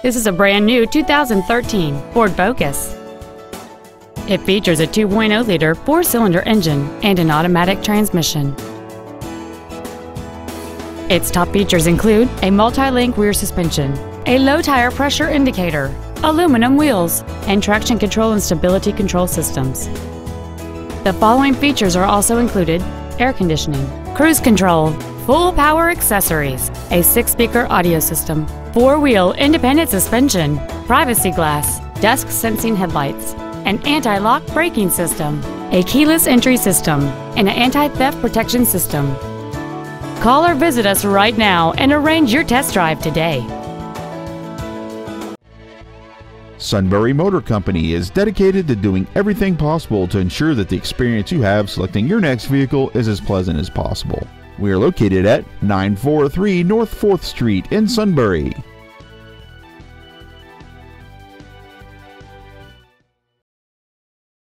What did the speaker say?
This is a brand new 2013 Ford Focus. It features a 2.0-liter 4-cylinder engine and an automatic transmission. Its top features include a multi-link rear suspension, a low tire pressure indicator, aluminum wheels, and traction control and stability control systems. The following features are also included: air conditioning, cruise control, full power accessories, a 6-speaker audio system, 4-wheel independent suspension, privacy glass, dusk sensing headlights, an anti-lock braking system, a keyless entry system, and an anti-theft protection system. Call or visit us right now and arrange your test drive today. Sunbury Motor Company is dedicated to doing everything possible to ensure that the experience you have selecting your next vehicle is as pleasant as possible. We are located at 943 North 4th Street in Sunbury.